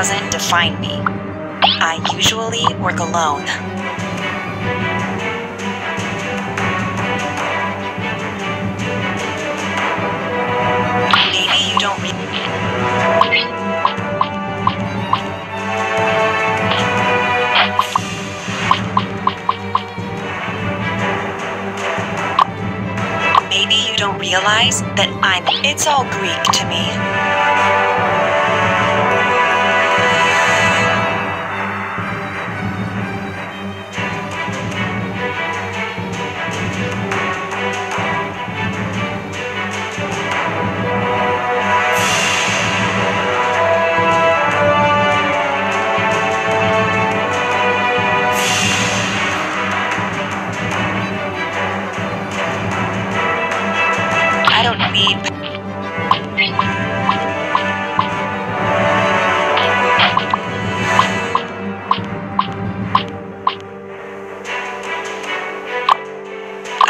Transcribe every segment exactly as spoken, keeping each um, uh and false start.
doesn't define me. I usually work alone. Maybe you don't read. Maybe you don't realize that I'm... It's all Greek to me.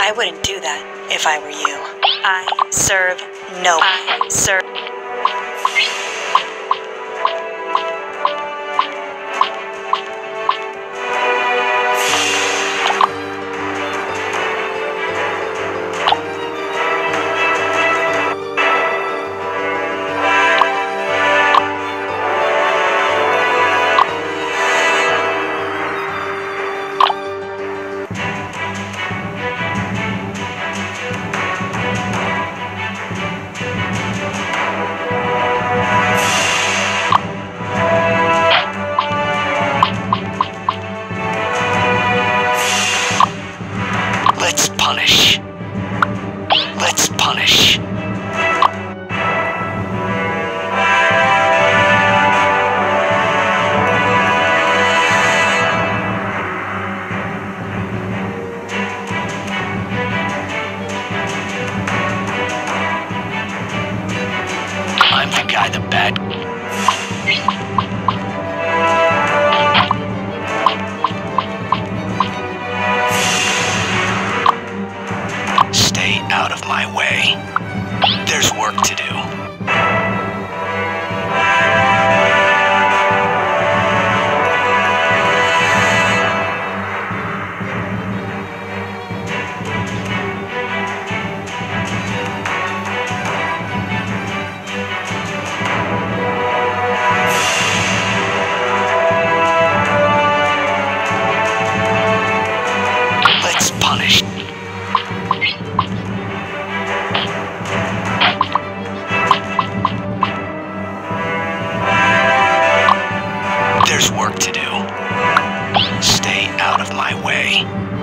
I wouldn't do that if I were you. I serve no one. I serve. There's work to do. Stay out of my way.